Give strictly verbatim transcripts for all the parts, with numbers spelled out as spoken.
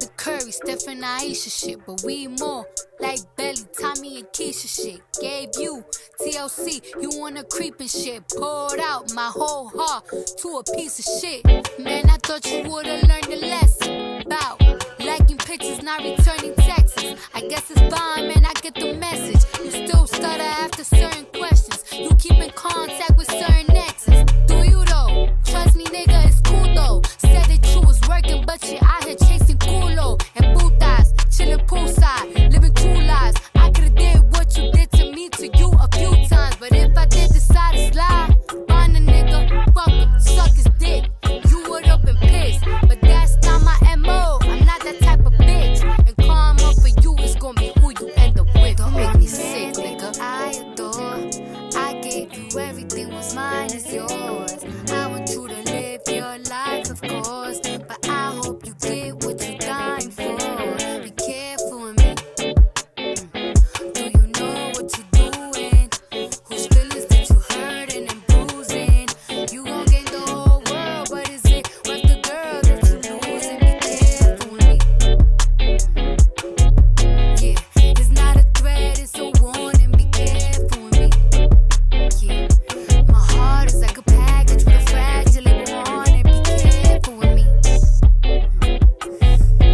the Curry, Steph and Aisha shit, but we more like Belly, Tommy and Keisha shit. Gave you T L C, you wanna creep and shit. Poured out my whole heart to a piece of shit. Man, I thought you would've learned a lesson about liking pictures, not returning texts. I guess it's fine, man, I get the message. You still stutter after certain questions. You keep in contact with certain exes. Do you though? Trust me, nigga, it's cool though. Said that you was working, but you out here chasing culo and bootas, chilling poolside, living two lives. I could've did what you did to me to you a few times, but if I did decide to slide, find a nigga, fuck him, suck his dick. You would've been pissed, but that's not my M O. I'm not that type of bitch, and karma for you is gonna be who you end up with. Don't make me sick, nigga. I adore. I gave you everything, was mine is yours. I want you to live your life, of course, but I hope you get what you're dying for. Be careful with me. Mm. Do you know what you're doing? Whose feelings that you hurting and bruising? You gon' gain the whole world, but is it worth the girl that you losing? Be careful with me. Mm. Yeah, it's not a threat, it's a warning. Be careful with me. Yeah, my heart is like a package with a fragile warning. Be careful with me. Careful, be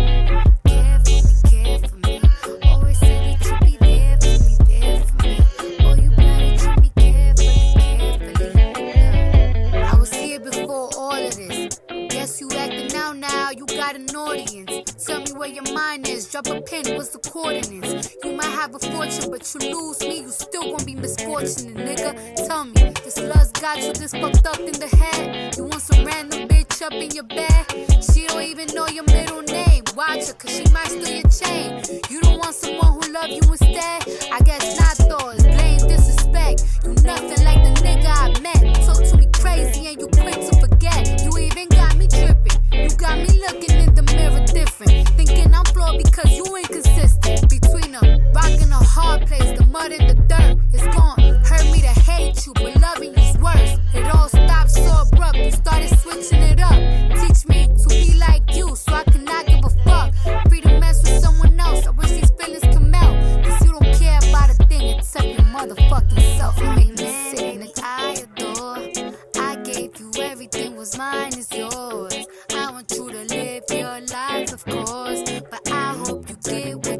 careful me. Always say that you be there for me, there for me. Oh, you better treat me carefully, carefully. I was here before all of this. Guess you acting out now, you got an audience. Tell me where your mind is, drop a pin, what's the coordinates? You might have a fortune, but you lose me, you still gonna be misfortunate, nigga. Tell me, this love's got you this fucked up in the head. You want some random bitch up in your bed? She don't even know your middle name. Watch her, cause she might steal your chain. You don't want someone who love you instead? I guess not though, it's blame disrespect. You nothing like the nigga I met. Talk to me crazy and you quick to forget. You even got me tripping. You got me looking in the mirror different. Thinking I'm flawed because you inconsistent. Between them, rocking a hard place, the mud and the dirt is gone. Hurt me to hate you, but loving you's worse. It all stopped so abrupt, you started switching it up. Teach me to be like you, so I cannot give a fuck. Free to mess with someone else, I wish these feelings come out. Cause you don't care about a thing except your motherfucking self. You make me sick, nigga, I adore. I gave you everything, was mine, is yours. I want you to live your life, of course, but I hope you get with